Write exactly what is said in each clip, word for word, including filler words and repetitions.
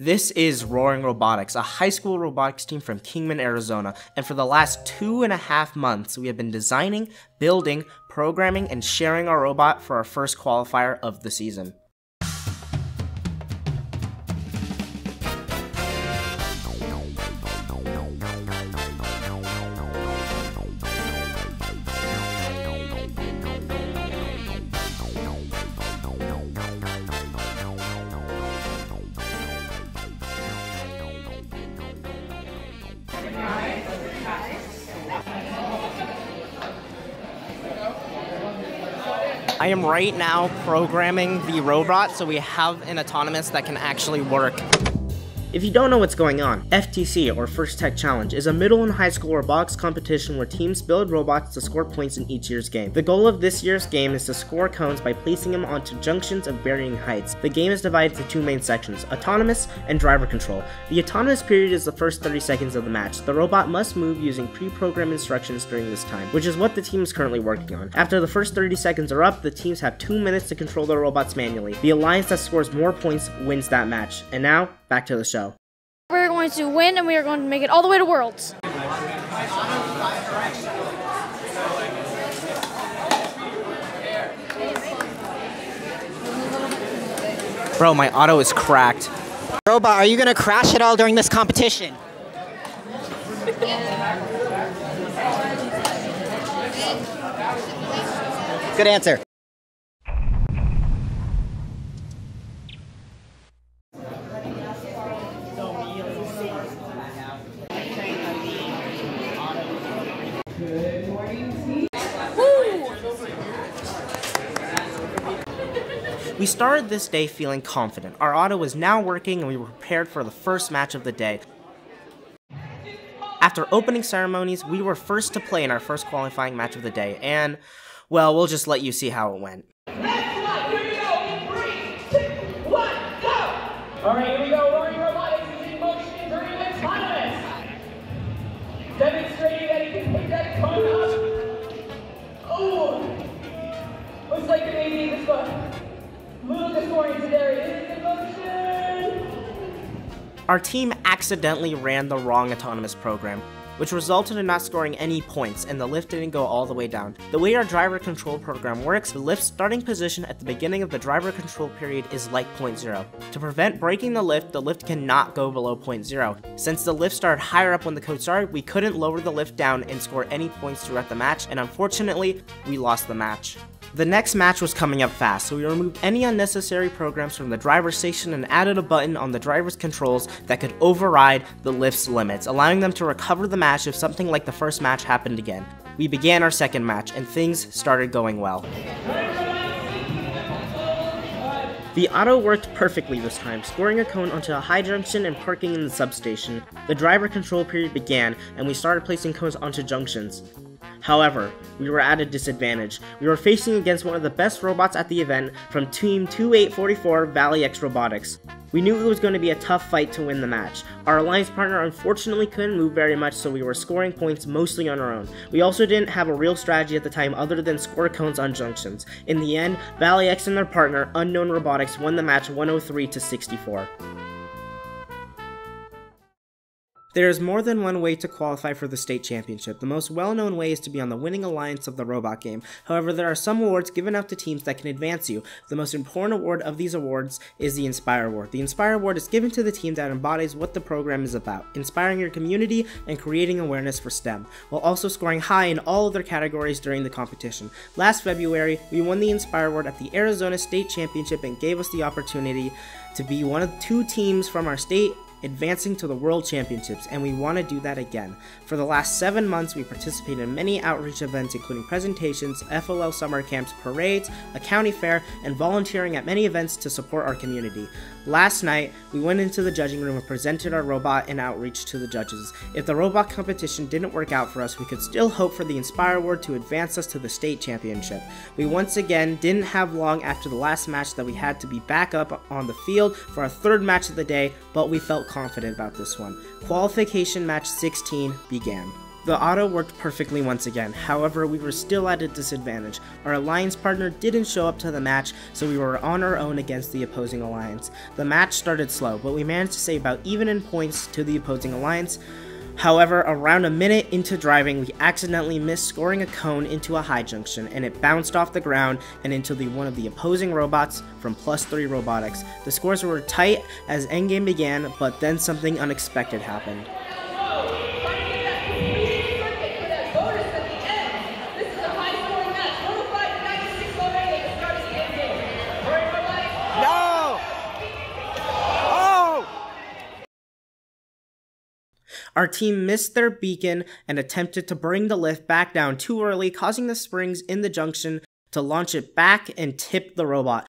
This is Roaring Robotics, a high school robotics team from Kingman, Arizona, and for the last two and a half months we have been designing, building, programming, and sharing our robot for our first qualifier of the season. I am right now programming the robot so we have an autonomous that can actually work. If you don't know what's going on, F T C, or First Tech Challenge, is a middle and high school robotics competition where teams build robots to score points in each year's game. The goal of this year's game is to score cones by placing them onto junctions of varying heights. The game is divided into two main sections, autonomous and driver control. The autonomous period is the first thirty seconds of the match. The robot must move using pre-programmed instructions during this time, which is what the team is currently working on. After the first thirty seconds are up, the teams have two minutes to control their robots manually. The alliance that scores more points wins that match. And now, back to the show. We're going to win, and we are going to make it all the way to Worlds. Bro, my auto is cracked. Robot, are you going to crash it all during this competition? Good answer. We started this day feeling confident. Our auto was now working and we were prepared for the first match of the day. After opening ceremonies, we were first to play in our first qualifying match of the day, and, well, we'll just let you see how it went. Next one, here we go, three, two, one, go! All right, here we go, Roaring Robotics is in motion and very autonomous. Demonstrating that he can pick that cone up. Oh, looks like the baby in this one. Our team accidentally ran the wrong autonomous program, which resulted in not scoring any points, and the lift didn't go all the way down. The way our driver control program works, the lift's starting position at the beginning of the driver control period is like point zero. To prevent breaking the lift, the lift cannot go below point zero. Since the lift started higher up when the code started, we couldn't lower the lift down and score any points throughout the match, and unfortunately, we lost the match. The next match was coming up fast, so we removed any unnecessary programs from the driver's station and added a button on the driver's controls that could override the lift's limits, allowing them to recover the match if something like the first match happened again. We began our second match, and things started going well. The auto worked perfectly this time, scoring a cone onto a high junction and parking in the substation. The driver control period began, and we started placing cones onto junctions. However, we were at a disadvantage. We were facing against one of the best robots at the event from Team two eight four four, Valley X Robotics. We knew it was going to be a tough fight to win the match. Our alliance partner unfortunately couldn't move very much, so we were scoring points mostly on our own. We also didn't have a real strategy at the time other than score cones on junctions. In the end, Valley X and their partner, Unknown Robotics, won the match one oh three to sixty-four. There is more than one way to qualify for the state championship. The most well-known way is to be on the winning alliance of the robot game. However, there are some awards given out to teams that can advance you. The most important award of these awards is the Inspire Award. The Inspire Award is given to the team that embodies what the program is about, inspiring your community and creating awareness for STEM, while also scoring high in all other categories during the competition. Last February, we won the Inspire Award at the Arizona State Championship and gave us the opportunity to be one of two teams from our state advancing to the World Championships, and we want to do that again. For the last seven months, we participated in many outreach events, including presentations, F O L summer camps, parades, a county fair, and volunteering at many events to support our community. Last night, we went into the judging room and presented our robot and outreach to the judges. If the robot competition didn't work out for us, we could still hope for the Inspire Award to advance us to the state championship. We once again didn't have long after the last match that we had to be back up on the field for our third match of the day, but we felt confident about this one. Qualification match sixteen began. The auto worked perfectly once again, however we were still at a disadvantage. Our alliance partner didn't show up to the match, so we were on our own against the opposing alliance. The match started slow, but we managed to stay about even in points to the opposing alliance. However, around a minute into driving, we accidentally missed scoring a cone into a high junction, and it bounced off the ground and into the one of the opposing robots from Plus three Robotics. The scores were tight as endgame began, but then something unexpected happened. Our team missed their beacon and attempted to bring the lift back down too early, causing the springs in the junction to launch it back and tip the robot.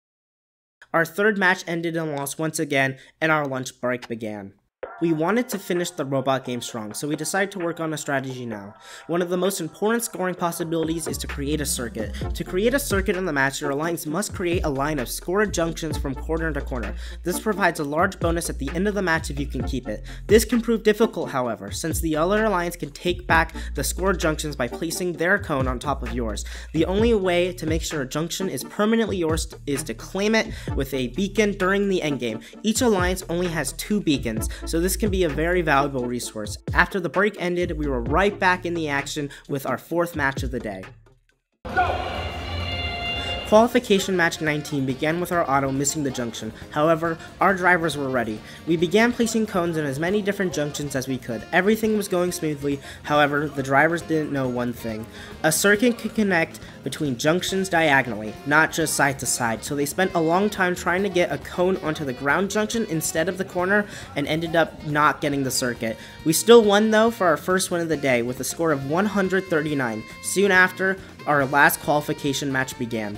Our third match ended in loss once again, and our lunch break began. We wanted to finish the robot game strong, so we decided to work on a strategy now. One of the most important scoring possibilities is to create a circuit. To create a circuit in the match, your alliance must create a line of scored junctions from corner to corner. This provides a large bonus at the end of the match if you can keep it. This can prove difficult, however, since the other alliance can take back the scored junctions by placing their cone on top of yours. The only way to make sure a junction is permanently yours is to claim it with a beacon during the endgame. Each alliance only has two beacons, so this This can be a very valuable resource. After the break ended, we were right back in the action with our fourth match of the day. Qualification match nineteen began with our auto missing the junction. However, our drivers were ready. We began placing cones in as many different junctions as we could. Everything was going smoothly, however, the drivers didn't know one thing. A circuit could connect between junctions diagonally, not just side to side, so they spent a long time trying to get a cone onto the ground junction instead of the corner and ended up not getting the circuit. We still won though for our first win of the day with a score of one hundred thirty-nine. Soon after, our last qualification match began.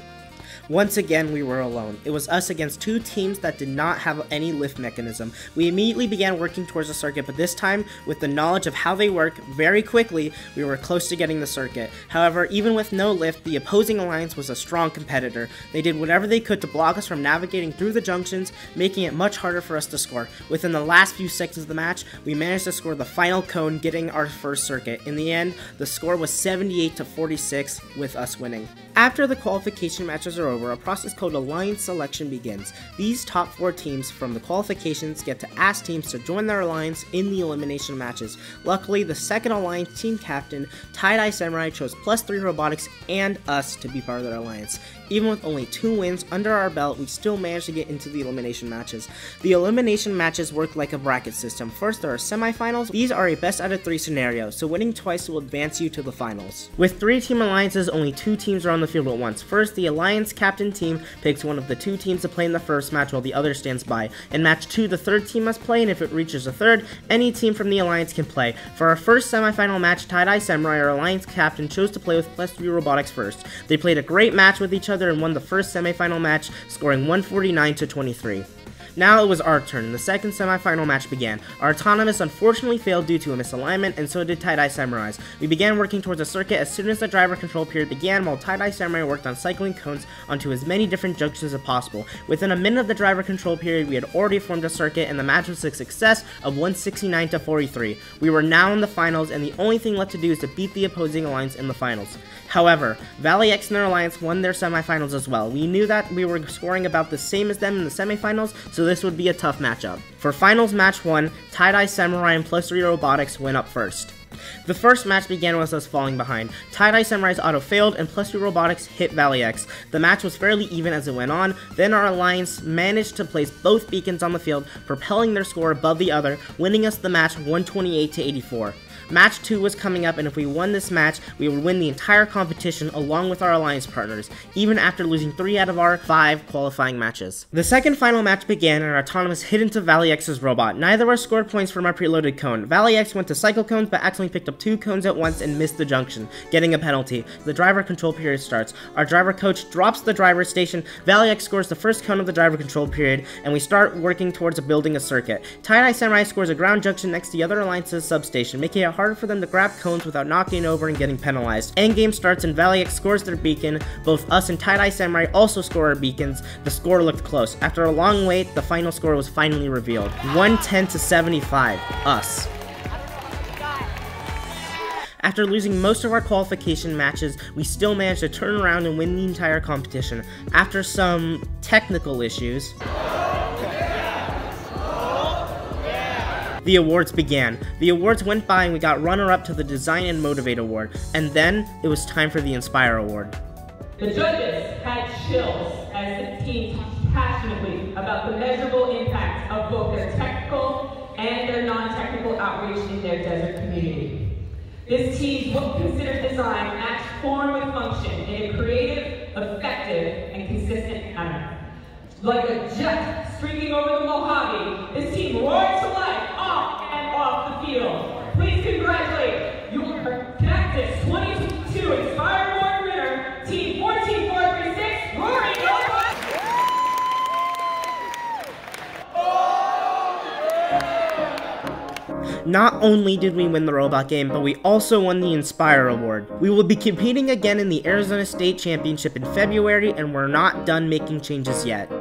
Once again, we were alone. It was us against two teams that did not have any lift mechanism. We immediately began working towards the circuit, but this time, with the knowledge of how they work, very quickly, we were close to getting the circuit. However, even with no lift, the opposing alliance was a strong competitor. They did whatever they could to block us from navigating through the junctions, making it much harder for us to score. Within the last few seconds of the match, we managed to score the final cone, getting our first circuit. In the end, the score was seventy-eight to forty-six, with us winning. After the qualification matches are over, a process called alliance selection begins. These top four teams from the qualifications get to ask teams to join their alliance in the elimination matches. Luckily, the second alliance team captain, Tie-Dye Samurai, chose Plus three Robotics and us to be part of their alliance. Even with only two wins under our belt, we still managed to get into the elimination matches. The elimination matches work like a bracket system. First, there are semifinals. These are a best out of three scenario, so winning twice will advance you to the finals. With three team alliances, only two teams are on the field at once. First, the alliance captain Captain team picks one of the two teams to play in the first match while the other stands by. In match two, the third team must play, and if it reaches a third, any team from the alliance can play. For our first semifinal match, Tie-Dye Samurai, our alliance captain, chose to play with Plus three Robotics first. They played a great match with each other and won the first semifinal match, scoring one forty-nine to twenty-three. Now it was our turn. The second semifinal match began. Our autonomous unfortunately failed due to a misalignment, and so did Tie-Dye Samurai's. We began working towards a circuit as soon as the driver control period began, while Tie-Dye Samurai worked on cycling cones onto as many different junctions as possible. Within a minute of the driver control period, we had already formed a circuit, and the match was a success of one sixty-nine to forty-three. We were now in the finals, and the only thing left to do is to beat the opposing alliance in the finals. However, Valley X and their alliance won their semifinals as well. We knew that we were scoring about the same as them in the semifinals, so So this would be a tough matchup. For finals match one, Tie-Dye Samurai and Plus three Robotics went up first. The first match began with us falling behind. Tie-Dye Samurai's auto failed, and Plus three Robotics hit Valley X. The match was fairly even as it went on, then our alliance managed to place both beacons on the field, propelling their score above the other, winning us the match one twenty-eight to eighty-four. Match two was coming up, and if we won this match, we would win the entire competition along with our alliance partners, even after losing three out of our five qualifying matches. The second final match began, and our autonomous hit into Valley X's robot. Neither of us scored points from our preloaded cone. Valley X went to cycle cones, but accidentally picked up two cones at once and missed the junction, getting a penalty. The driver control period starts. Our driver coach drops the driver station. Valley X scores the first cone of the driver control period, and we start working towards building a circuit. Tie-Dye Samurai scores a ground junction next to the other alliance's substation, making it hard harder for them to grab cones without knocking over and getting penalized. Endgame starts and Valley X scores their beacon. Both us and Tie-Dye Samurai also score our beacons. The score looked close. After a long wait, the final score was finally revealed. one ten to seventy-five, us. After losing most of our qualification matches, we still managed to turn around and win the entire competition, after some technical issues. The awards began. The awards went by and we got runner-up to the Design and Motivate Award, and then it was time for the Inspire Award. The judges had chills as the team talked passionately about the measurable impact of both their technical and their non-technical outreach in their desert community. This team's well-considered design matched form with function in a creative, effective, and consistent manner. Like a jet streaking over the Mojave, this team roared to life on and off the field. Please congratulate your Cactus twenty twenty-two Inspire Award winner, Team one four four three six, Rory. Not only did we win the robot game, but we also won the Inspire Award. We will be competing again in the Arizona State Championship in February, and we're not done making changes yet.